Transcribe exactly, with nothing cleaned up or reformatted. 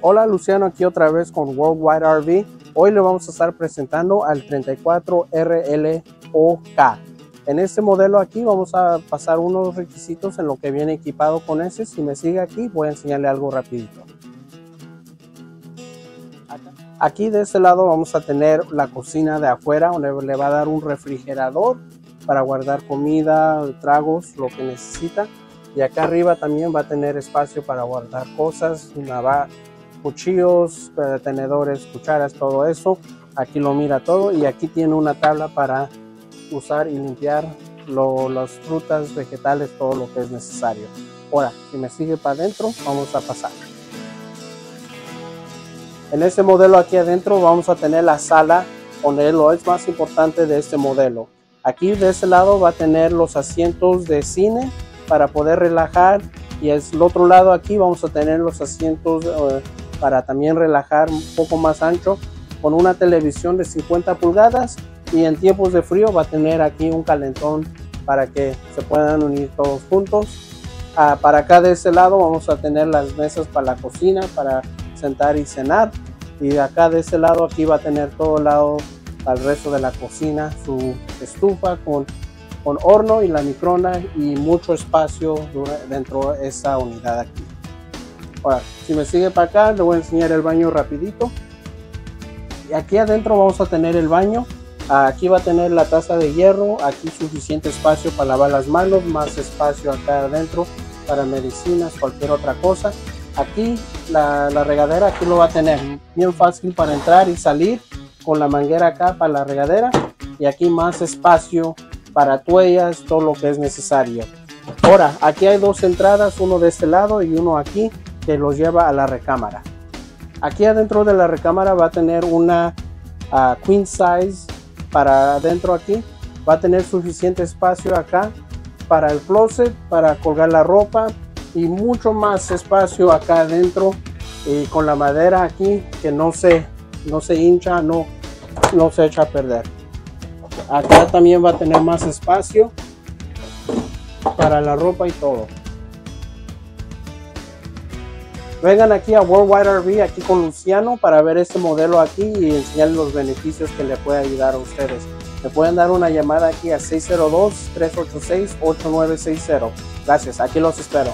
Hola, Luciano aquí otra vez con Worldwide R V. Hoy le vamos a estar presentando al treinta y cuatro R L O K. En este modelo aquí vamos a pasar unos requisitos en lo que viene equipado con ese. Si me sigue aquí voy a enseñarle algo rapidito. Aquí de este lado vamos a tener la cocina de afuera, donde le va a dar un refrigerador para guardar comida, tragos, lo que necesita. Y acá arriba también va a tener espacio para guardar cosas, navajas, cuchillos, tenedores, cucharas, todo eso. Aquí lo mira todo y aquí tiene una tabla para usar y limpiar lo, las frutas, vegetales, todo lo que es necesario. Ahora, si me sigue para adentro, vamos a pasar. En este modelo aquí adentro vamos a tener la sala, donde es lo más importante de este modelo. Aquí de este lado va a tener los asientos de cine para poder relajar, y el otro lado aquí vamos a tener los asientos eh, para también relajar un poco más ancho, con una televisión de cincuenta pulgadas, y en tiempos de frío va a tener aquí un calentón para que se puedan unir todos juntos. Ah, para acá de este lado vamos a tener las mesas para la cocina, para sentar y cenar, y de acá de este lado aquí va a tener todo el lado al resto de la cocina, su estufa con, con horno y la microondas, y mucho espacio dentro de esta unidad aquí. Ahora, si me sigue para acá, le voy a enseñar el baño rapidito. Y aquí adentro vamos a tener el baño. Aquí va a tener la taza de hierro, aquí suficiente espacio para lavar las manos, más espacio acá adentro para medicinas, cualquier otra cosa. Aquí la, la regadera aquí lo va a tener bien fácil para entrar y salir, con la manguera acá para la regadera, y aquí más espacio para toallas, todo lo que es necesario. Ahora, aquí hay dos entradas, uno de este lado y uno aquí, que los lleva a la recámara. Aquí adentro de la recámara va a tener una uh, queen size para adentro aquí. Va a tener suficiente espacio acá para el closet, para colgar la ropa, y mucho más espacio acá adentro, y con la madera aquí que no se no se hincha, no no se echa a perder. Acá también va a tener más espacio para la ropa y todo. Vengan aquí a Worldwide R V, aquí con Luciano, para ver este modelo aquí y enseñarles los beneficios que le puede ayudar a ustedes. Me pueden dar una llamada aquí a seis cero dos, tres ocho seis, ocho nueve seis cero. Gracias, aquí los espero.